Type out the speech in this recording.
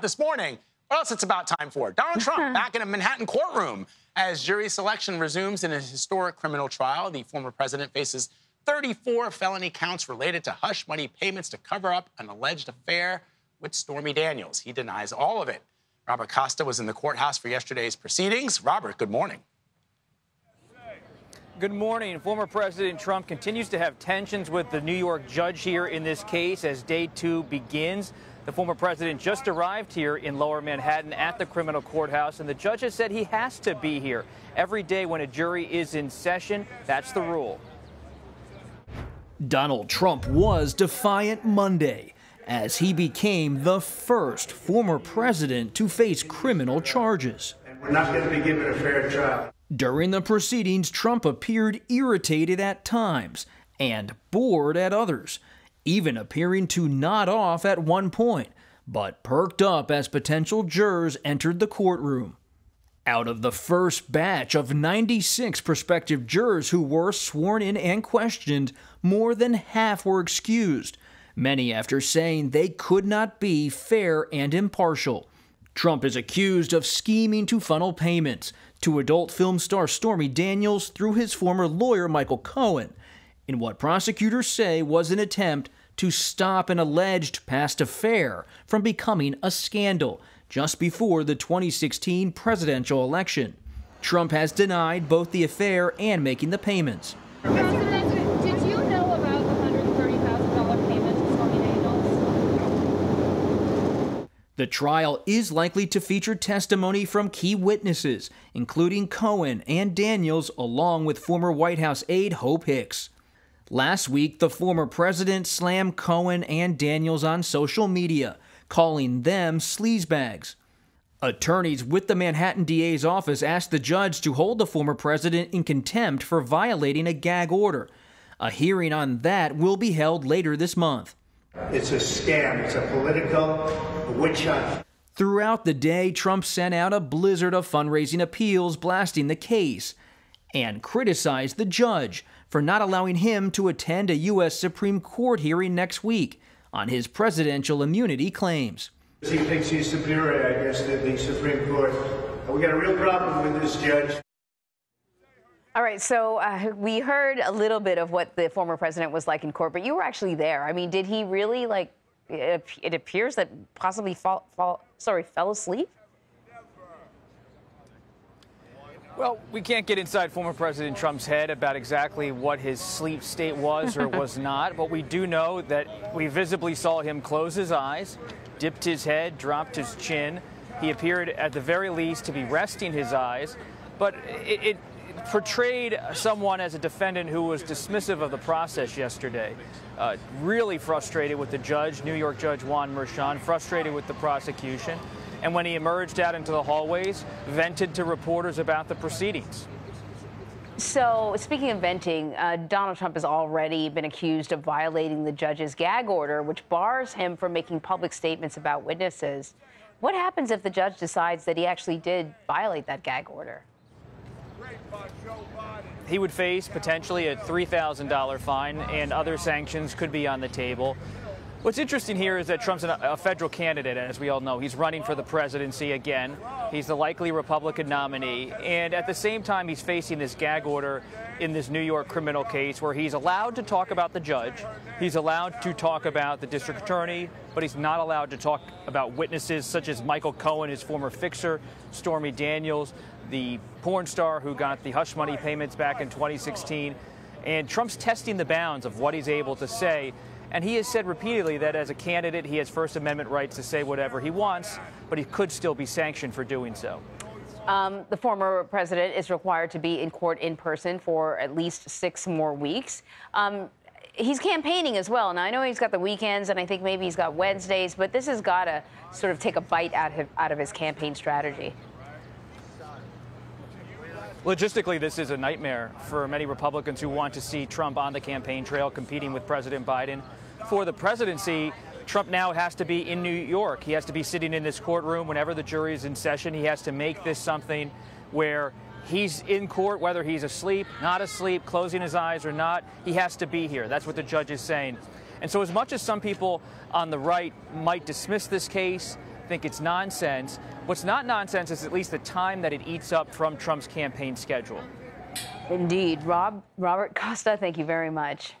Spotlight this morning. What else it's about time for? Donald Trump back in a Manhattan courtroom as jury selection resumes in a historic criminal trial. The former president faces 34 felony counts related to hush money payments to cover up an alleged affair with Stormy Daniels. He denies all of it. Robert Costa was in the courthouse for yesterday's proceedings. Robert, good morning. Good morning. Former President Trump continues to have tensions with the New York judge here in this case as day 2 begins. The former president just arrived here in Lower Manhattan at the criminal courthouse, and the judge has said he has to be here every day when a jury is in session. That's the rule. Donald Trump was defiant Monday as he became the first former president to face criminal charges. And we're not going to be given a fair trial. During the proceedings, Trump appeared irritated at times and bored at others, even appearing to nod off at one point, but perked up as potential jurors entered the courtroom. Out of the first batch of 96 prospective jurors who were sworn in and questioned, more than half were excused, many after saying they could not be fair and impartial. Trump is accused of scheming to funnel payments to adult film star Stormy Daniels through his former lawyer Michael Cohen, in what prosecutors say was an attempt to stop an alleged past affair from becoming a scandal just before the 2016 presidential election. Trump has denied both the affair and making the payments. President, did you know about the $130,000 payment to Stormy Daniels? The trial is likely to feature testimony from key witnesses, including Cohen and Daniels, along with former White House aide Hope Hicks. Last week, the former president slammed Cohen and Daniels on social media, calling them sleazebags. Attorneys with the Manhattan DA's office asked the judge to hold the former president in contempt for violating a gag order. A hearing on that will be held later this month. It's a scam. It's a political witch hunt. Throughout the day, Trump sent out a blizzard of fundraising appeals blasting the case, and criticized the judge for not allowing him to attend a U.S. Supreme Court hearing next week on his presidential immunity claims. He thinks he's superior, I guess, to the Supreme Court. We got a real problem with this judge. All right, so we heard a little bit of what the former president was like in court, but you were actually there. I mean, did he really, like, it appears that possibly fell asleep? Well, we can't get inside former President Trump's head about exactly what his sleep state was or was not, but we do know that we visibly saw him close his eyes, dipped his head, dropped his chin. He appeared, at the very least, to be resting his eyes, but it portrayed someone as a defendant who was dismissive of the process yesterday, really frustrated with the judge, New York Judge Juan Merchan, frustrated with the prosecution. And when he emerged out into the hallways, vented to reporters about the proceedings. So, speaking of venting, Donald Trump has already been accused of violating the judge's gag order, which bars him from making public statements about witnesses. What happens if the judge decides that he actually did violate that gag order? He would face potentially a $3,000 fine, and other sanctions could be on the table. What's interesting here is that Trump's a federal candidate, as we all know. He's running for the presidency again. He's the likely Republican nominee. And at the same time, he's facing this gag order in this New York criminal case where he's allowed to talk about the judge. He's allowed to talk about the district attorney, but he's not allowed to talk about witnesses such as Michael Cohen, his former fixer, Stormy Daniels, the porn star who got the hush money payments back in 2016. And Trump's testing the bounds of what he's able to say. And he has said repeatedly that as a candidate, he has First Amendment rights to say whatever he wants, but he could still be sanctioned for doing so. The former president is required to be in court in person for at least 6 more weeks. He's campaigning as well. Now, I know he's got the weekends, and I think maybe he's got Wednesdays, but this has got to sort of take a bite out of his campaign strategy. Logistically, this is a nightmare for many Republicans who want to see Trump on the campaign trail competing with President Biden. For the presidency, Trump now has to be in New York. He has to be sitting in this courtroom whenever the jury is in session. He has to make this something where he's in court, whether he's asleep, not asleep, closing his eyes or not. He has to be here. That's what the judge is saying. And so as much as some people on the right might dismiss this case, think it's nonsense. What's not nonsense is at least the time that it eats up from Trump's campaign schedule. Indeed. Robert Costa, thank you very much.